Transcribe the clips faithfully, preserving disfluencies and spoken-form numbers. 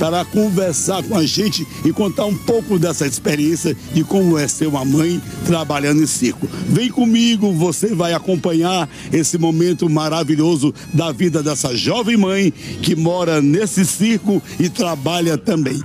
para conversar com a gente e contar um pouco dessa experiência de como é ser uma mãe trabalhando em circo. Vem comigo, você vai acompanhar esse momento maravilhoso da vida dessa jovem mãe que mora nesse circo e trabalha também.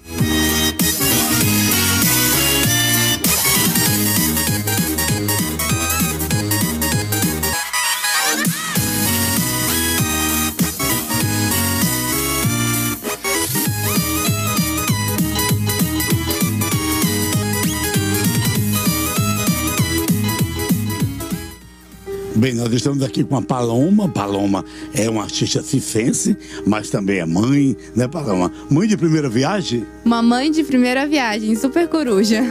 Bem, nós estamos aqui com a Paloma. Paloma é uma artista cifense, mas também é mãe, né, Paloma? Mãe de primeira viagem? Uma mãe de primeira viagem, super coruja.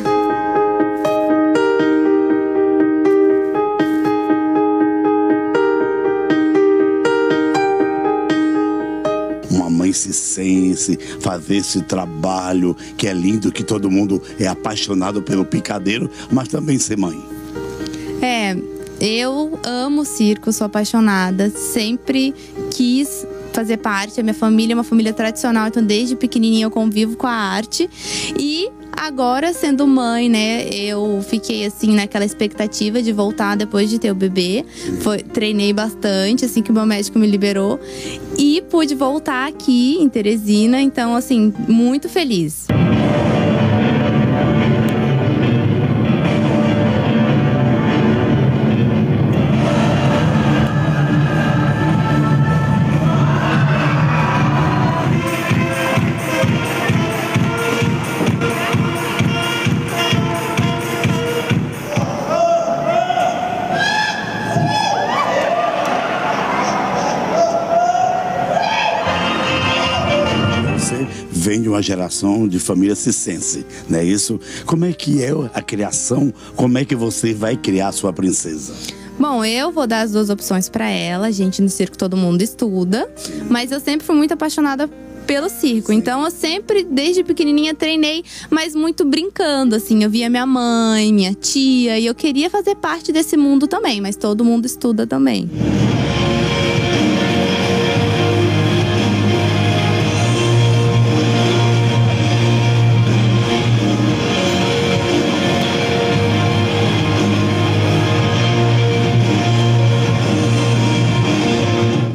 Cicense, fazer esse trabalho que é lindo, que todo mundo é apaixonado pelo picadeiro, mas também ser mãe. É... Eu amo circo, sou apaixonada, sempre quis fazer parte. A minha família é uma família tradicional, então desde pequenininha eu convivo com a arte. E agora, sendo mãe, né, eu fiquei assim naquela expectativa de voltar depois de ter o bebê. Foi, treinei bastante, assim que o meu médico me liberou. E pude voltar aqui em Teresina, então assim, muito feliz. Vem de uma geração de família cicense, não é isso? Como é que é a criação? Como é que você vai criar a sua princesa? Bom, eu vou dar as duas opções para ela. A gente no circo todo mundo estuda, mas eu sempre fui muito apaixonada pelo circo. Sim. Então eu sempre, desde pequenininha, treinei, mas muito brincando, assim. Eu via minha mãe, minha tia, e eu queria fazer parte desse mundo também, mas todo mundo estuda também.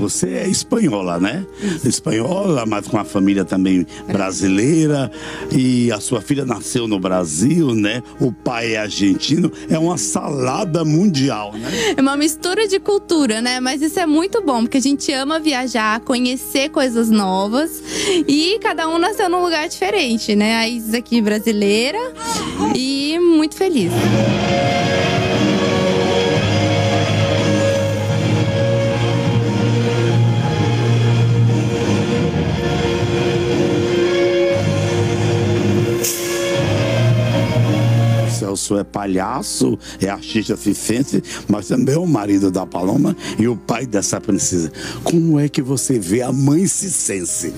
Você é espanhola, né? Isso. Espanhola, mas com a família também brasileira. E a sua filha nasceu no Brasil, né? O pai é argentino. É uma salada mundial, né? É uma mistura de cultura, né? Mas isso é muito bom, porque a gente ama viajar, conhecer coisas novas. E cada um nasceu num lugar diferente, né? A Isis aqui brasileira e muito feliz. Celso é palhaço, é artista cifense, mas também é o marido da Paloma e o pai dessa princesa. Como é que você vê a mãe cicense?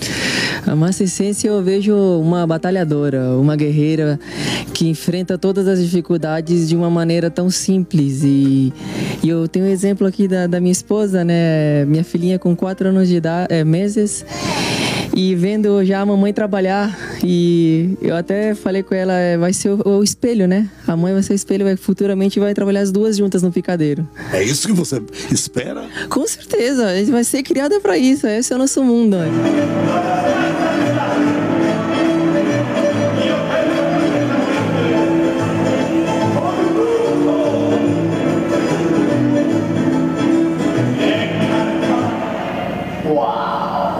A mãe cicense eu vejo uma batalhadora, uma guerreira que enfrenta todas as dificuldades de uma maneira tão simples. E, e eu tenho um exemplo aqui da, da minha esposa, né? Minha filhinha com quatro anos de idade, é, meses. E vendo já a mamãe trabalhar, e eu até falei com ela, vai ser o, o espelho, né? A mãe vai ser o espelho, vai, futuramente vai trabalhar as duas juntas no picadeiro. É isso que você espera? Com certeza, a gente vai ser criada para isso, esse é o nosso mundo.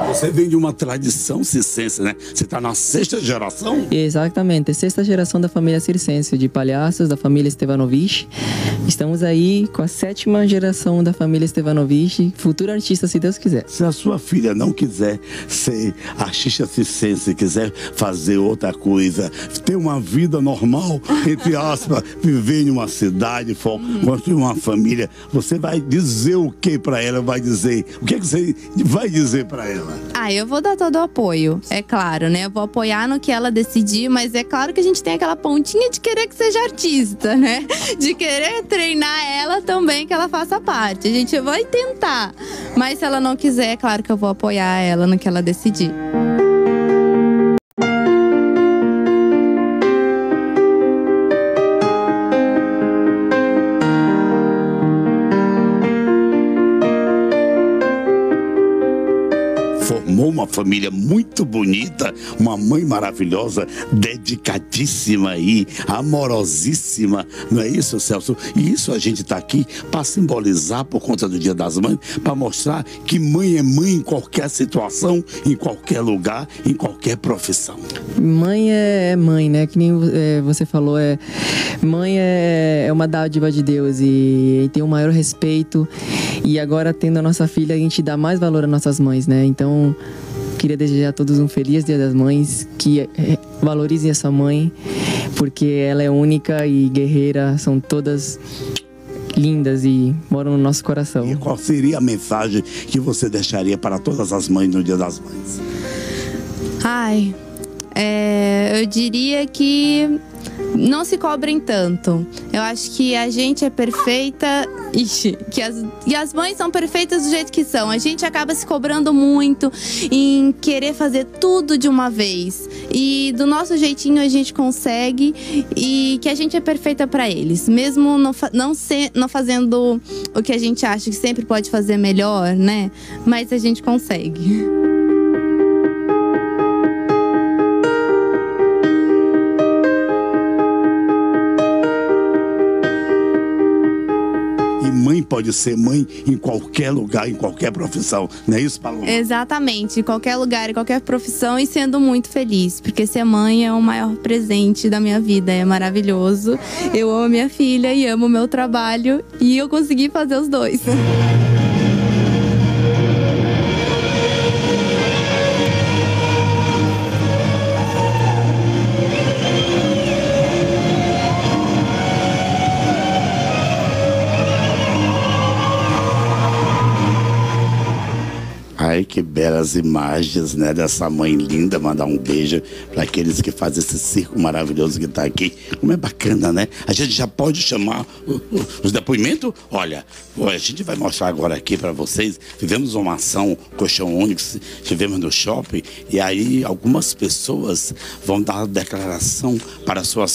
Você vem de uma tradição circense, né? Você está na sexta geração? Exatamente, sexta geração da família circense, de palhaços, da família Estevanovich. Estamos aí com a sétima geração da família Estevanovich, futura artista, se Deus quiser. Se a sua filha não quiser ser artista circense, quiser fazer outra coisa, ter uma vida normal, entre aspas, viver em uma cidade, construir uma família, você vai dizer o que para ela? Vai dizer, o que, é que você vai dizer para ela? Ah, eu vou dar todo o apoio, é claro, né? Eu vou apoiar no que ela decidir, mas é claro que a gente tem aquela pontinha de querer que seja artista, né? De querer treinar ela também, que ela faça parte. A gente vai tentar, mas se ela não quiser, é claro que eu vou apoiar ela no que ela decidir. família muito bonita, uma mãe maravilhosa, dedicadíssima e amorosíssima, não é isso, Celso? E isso a gente está aqui para simbolizar por conta do Dia das Mães, para mostrar que mãe é mãe em qualquer situação, em qualquer lugar, em qualquer profissão. Mãe é mãe, né? Que nem você falou, é... mãe é uma dádiva de Deus e tem o maior respeito. E agora, tendo a nossa filha, a gente dá mais valor às nossas mães, né? Então, queria desejar a todos um feliz Dia das Mães, que valorizem essa mãe, porque ela é única e guerreira, são todas lindas e moram no nosso coração. E qual seria a mensagem que você deixaria para todas as mães no Dia das Mães? Ai, é, eu diria que não se cobrem tanto. Eu acho que a gente é perfeita. Ixi, que as, e as mães são perfeitas do jeito que são. A gente acaba se cobrando muito em querer fazer tudo de uma vez. E do nosso jeitinho a gente consegue. E que a gente é perfeita para eles. Mesmo não, não, se, não fazendo o que a gente acha que sempre pode fazer melhor, né? Mas a gente consegue. Mãe pode ser mãe em qualquer lugar, em qualquer profissão, não é isso, Paloma? Exatamente, em qualquer lugar, em qualquer profissão, e sendo muito feliz, porque ser mãe é o maior presente da minha vida, é maravilhoso. Eu amo a minha filha e amo o meu trabalho, e eu consegui fazer os dois. Ai, que belas imagens, né, dessa mãe linda. Mandar um beijo para aqueles que fazem esse circo maravilhoso que está aqui. Como é bacana, né? A gente já pode chamar os depoimentos? Olha, a gente vai mostrar agora aqui para vocês. Tivemos uma ação Colchão Ônix, tivemos no shopping, e aí algumas pessoas vão dar declaração para suas